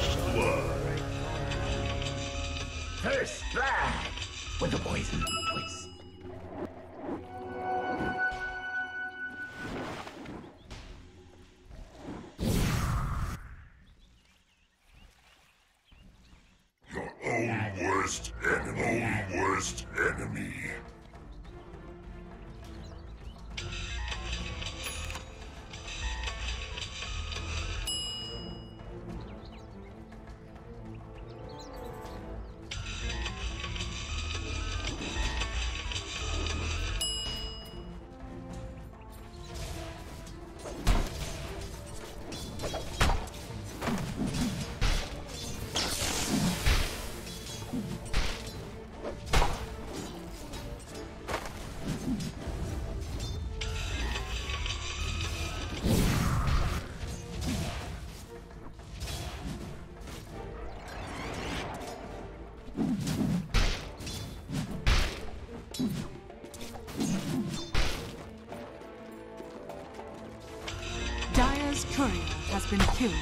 first blood. First blood with a poison twist. Your own worst enemy. Dire's courier has been killed.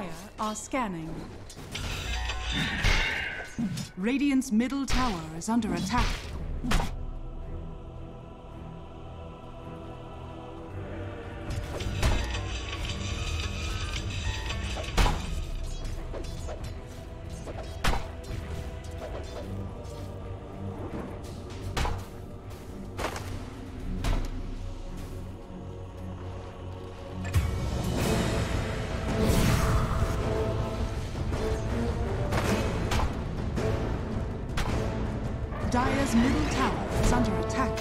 Dire are scanning. Radiant's middle tower is under attack. Dire's middle tower is under attack.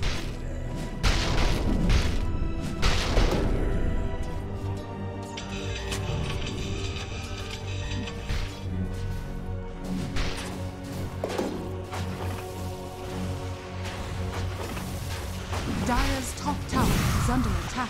Dire's top tower is under attack.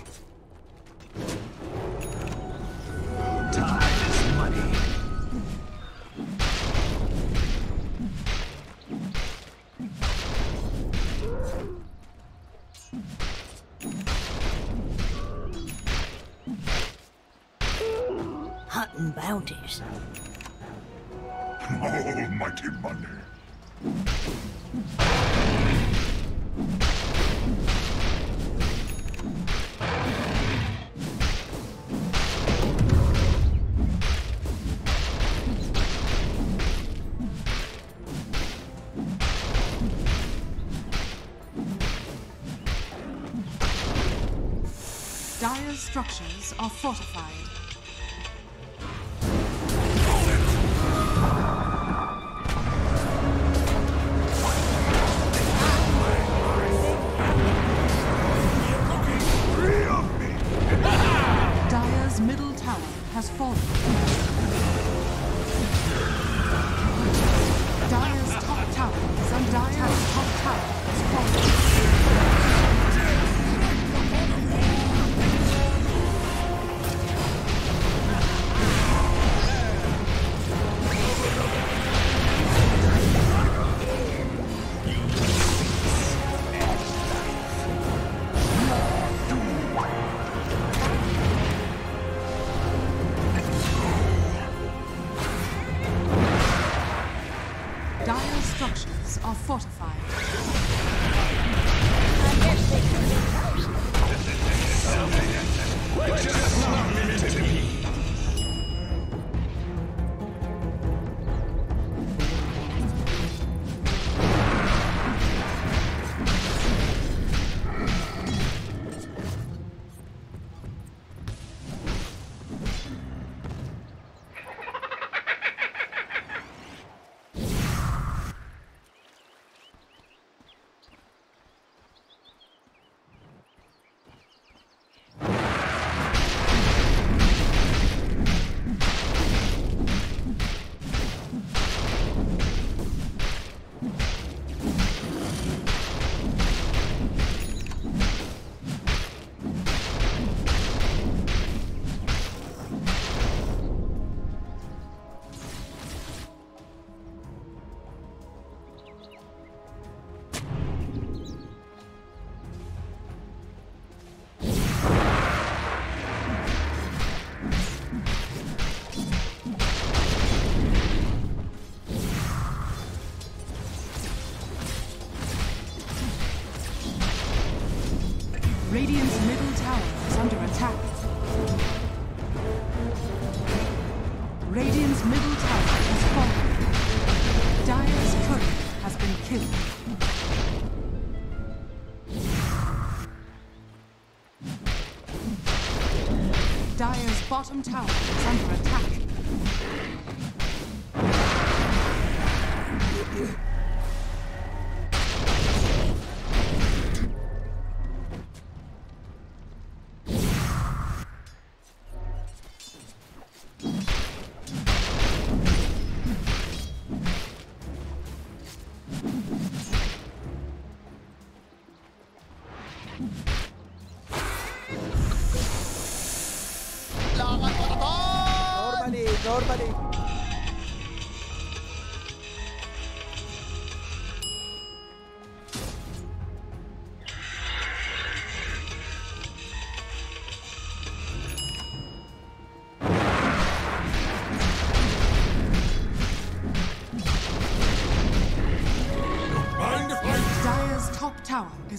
Time is money. certain bounties. Oh, mighty money. Dire's structures are fortified. Dire's middle tower has fallen. Dire's top tower is under attack. Dire's top tower has fallen. Are fortified. I guess they could be close. Just not limited to me. Radiant's middle tower is under attack. Radiant's middle tower has fallen. Dire's courier has been killed. Dire's bottom tower is under attack. Dire's top tower is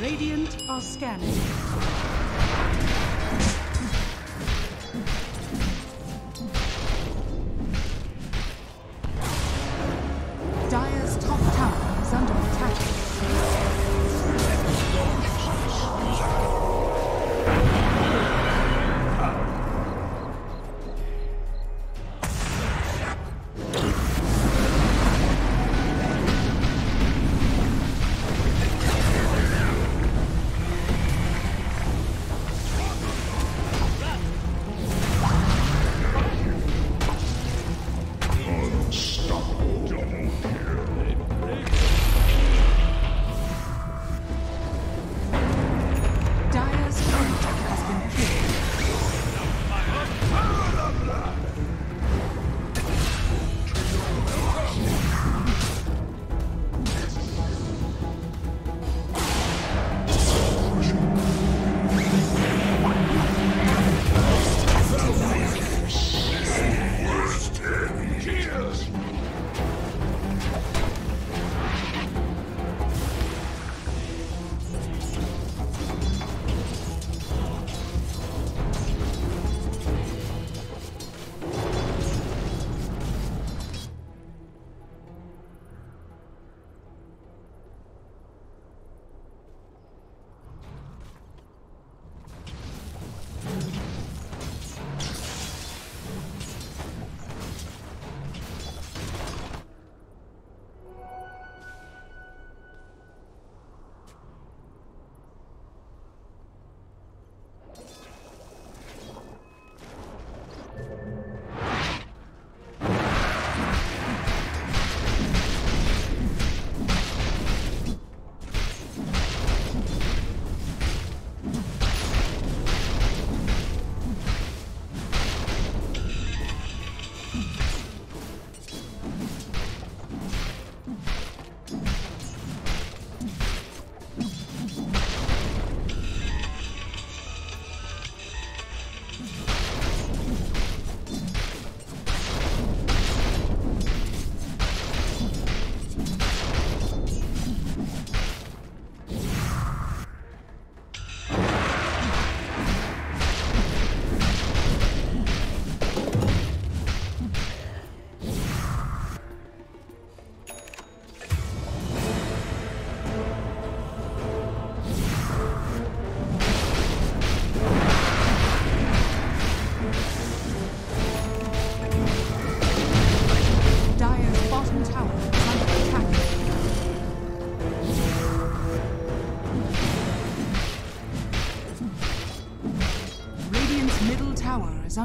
Radiant are scanning. Dire's top tower is under attack.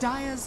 Dire's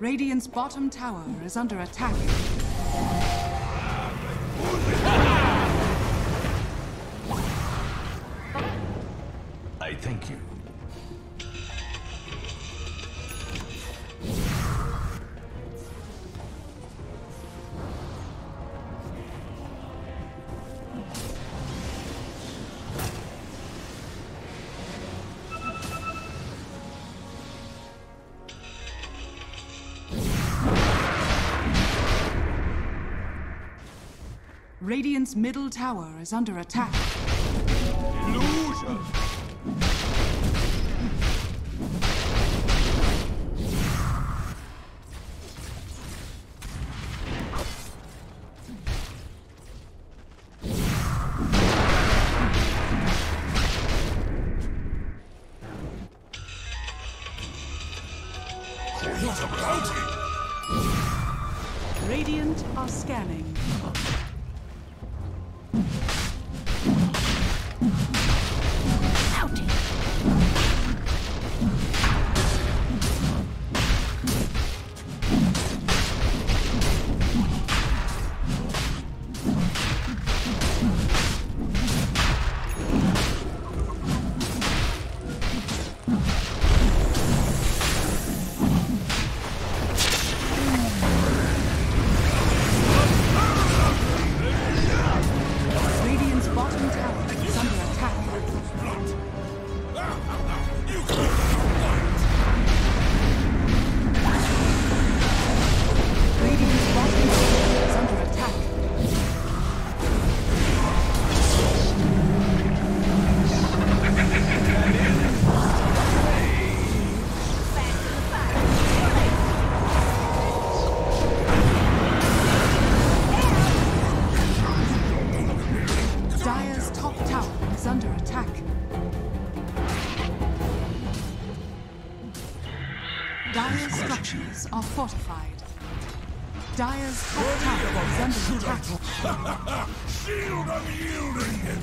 Radiant's bottom tower is under attack. I thank you. Radiant's middle tower is under attack. Illusion! What a bounty! Radiant are scanning. Dire's structures are fortified. Dire's top tower is under attack. Shield of yielding!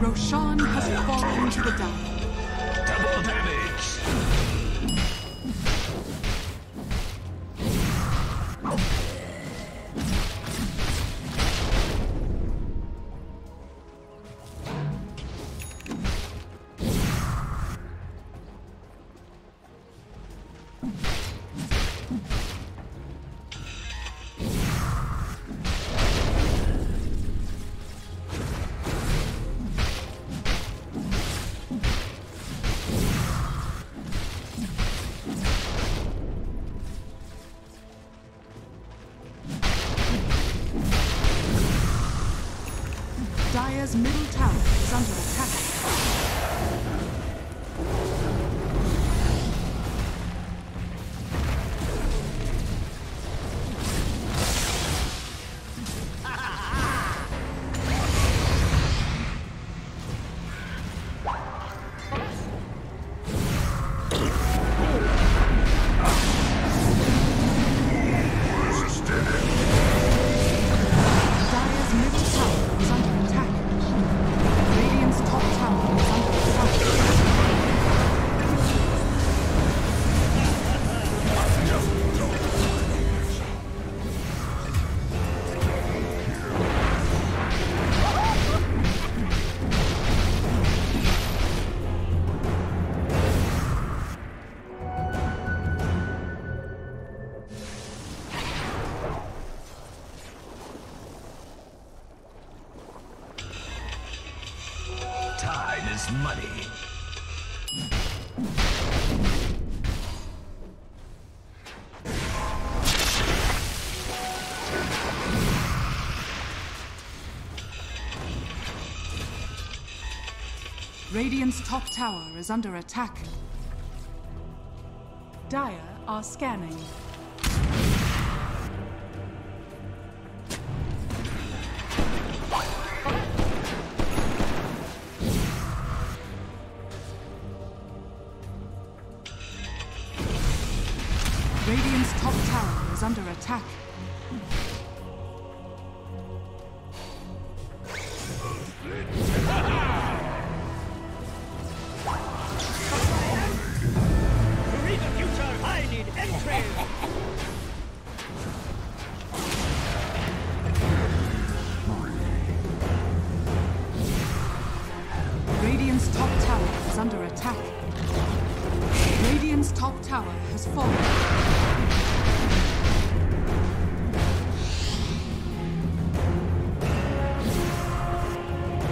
Roshan has fallen to the down. Double damage. Dire's middle tower is under attack. Money. Radiant's top tower is under attack. Dire are scanning. Radiant's top tower is under attack. To reach the future, I need entry! Radiant's top tower has fallen.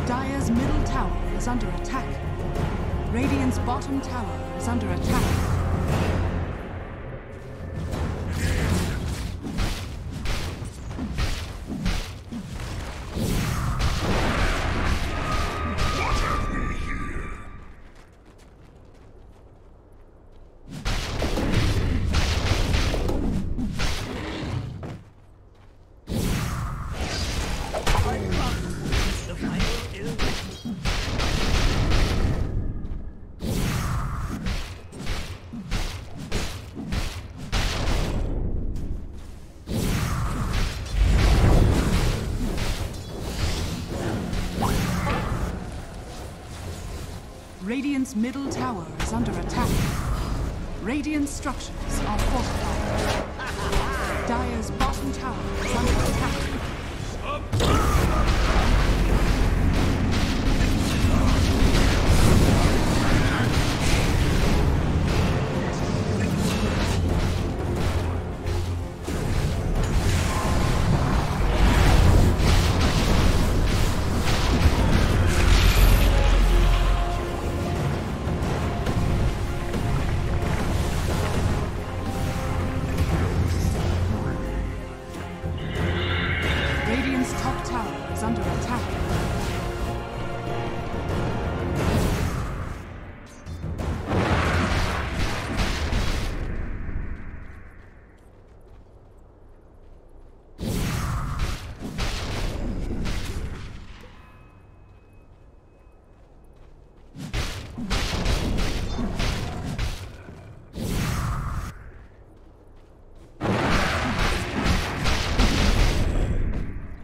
Dire's middle tower is under attack. Radiant's bottom tower is under attack. Radiant's middle tower is under attack. Radiant structures are fortified. Dire's bottom tower is under attack.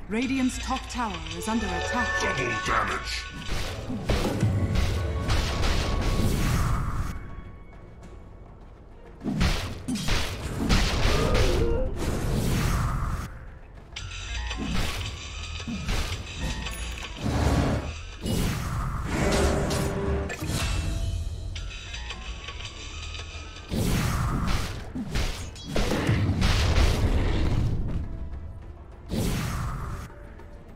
Radiant's top tower is under attack. Double damage.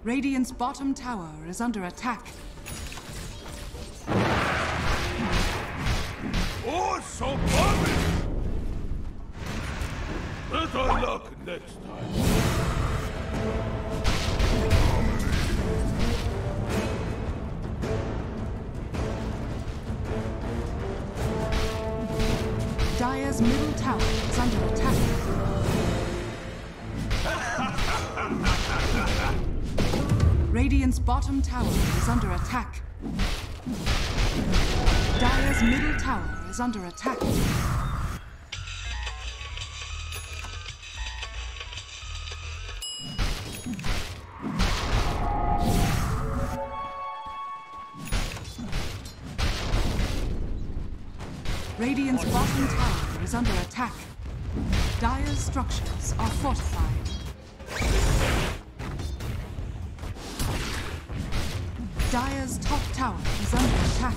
Radiant's bottom tower is under attack. Oh, so punished! Better luck next time. Dire's middle tower is under attack. Radiant's bottom tower is under attack. Dire's middle tower is under attack. Radiant's bottom tower is under attack. Dire's structures are fortified. Dire's top tower is under attack.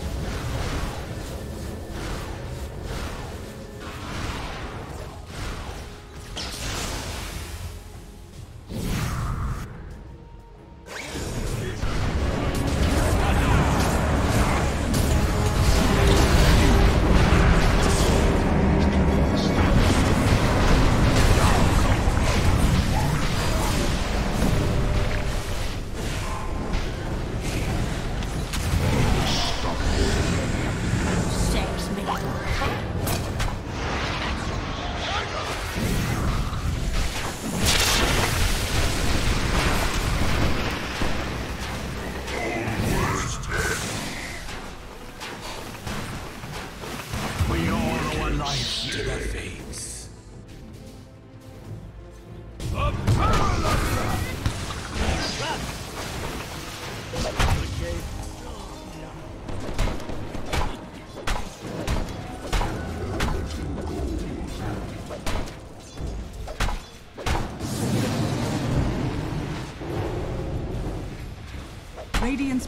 Radiant's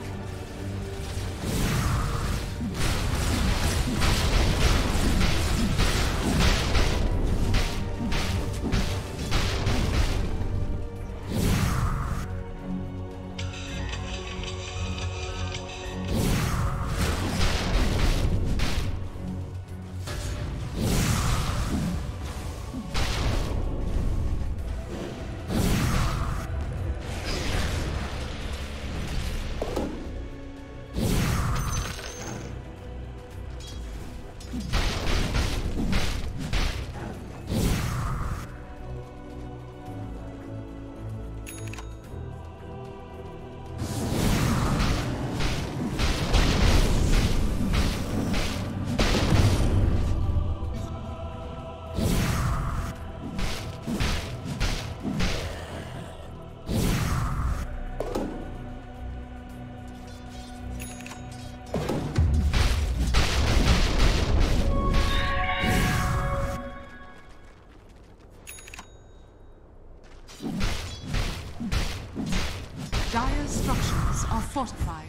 Dire's structures are fortified.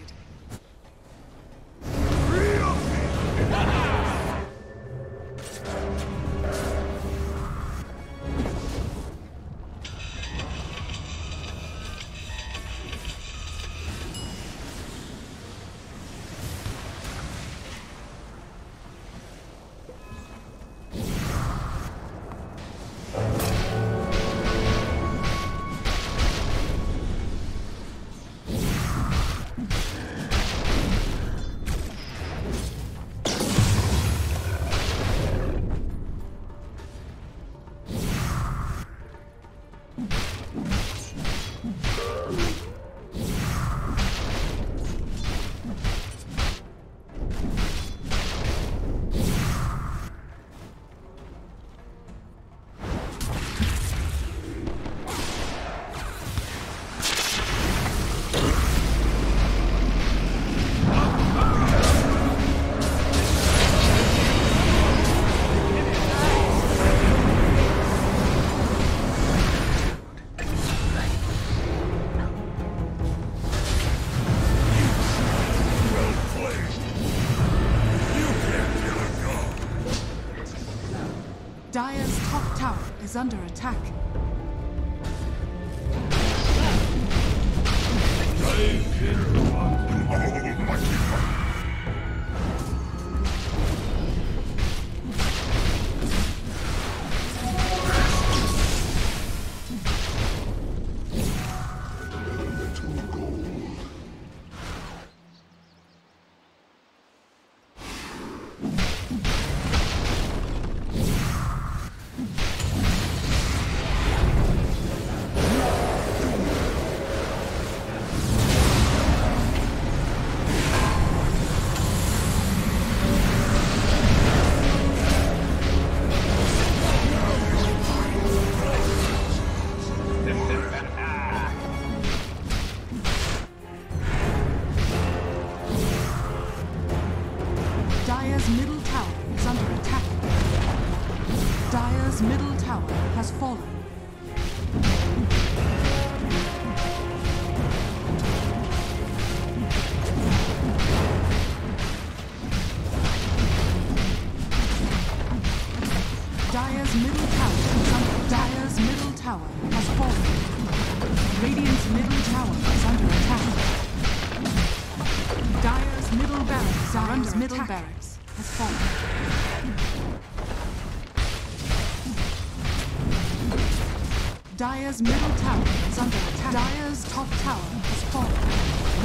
Dire's top tower is under attack. Dire's middle tower is under attack. Dire's middle tower has fallen. Dire's middle tower is under attack. Dire's middle tower has fallen.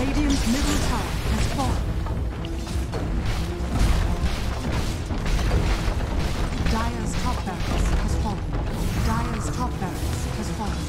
Radiant's middle tower is under attack. Dire's middle barracks are under attack. Middle barracks has fallen. Dire's middle tower is under attack. Dire's top tower has fallen. Radiant's middle tower has fallen. Dire's top barracks has fallen. Dire's top barracks has fallen.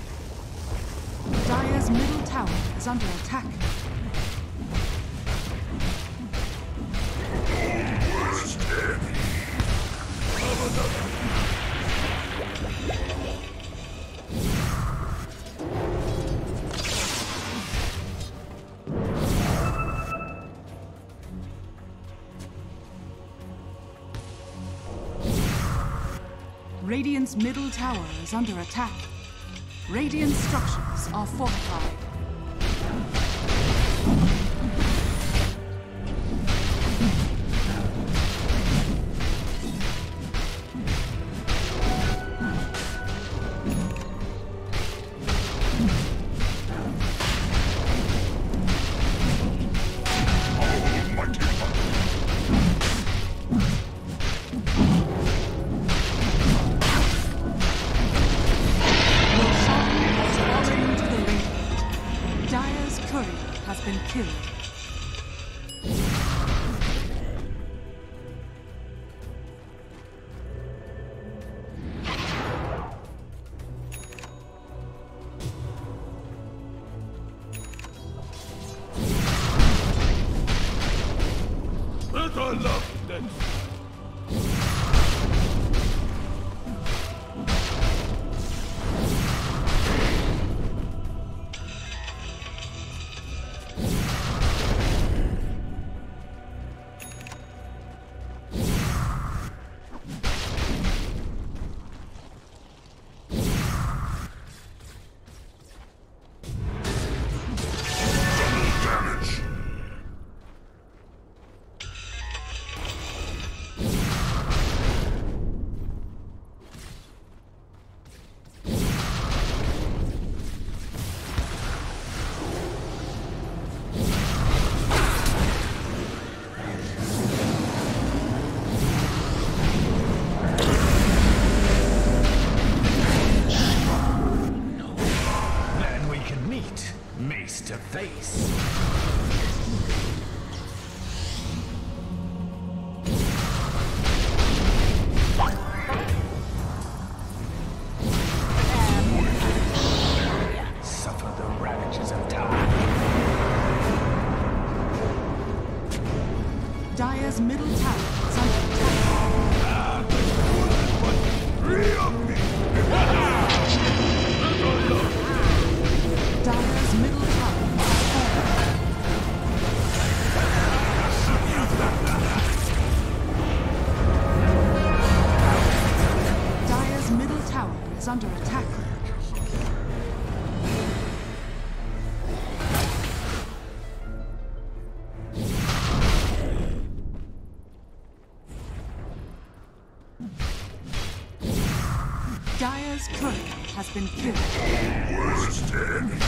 Under attack. Radiant's middle tower is under attack. Radiant structures are fortified. Dire's courier has been killed. Worst enemy.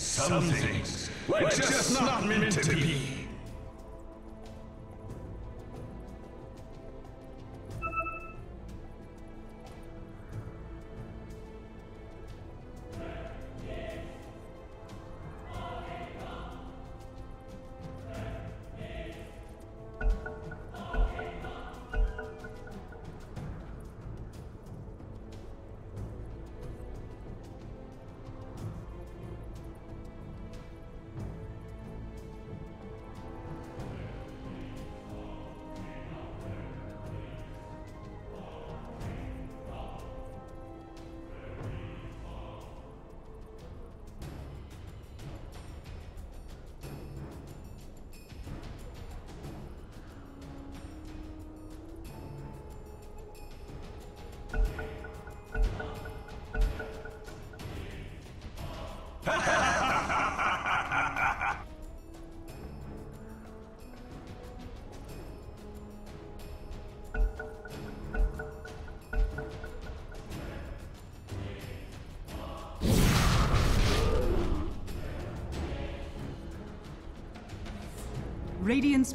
Some things were just not meant to be. Radiant's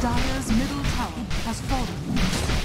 Dire's middle tower has fallen.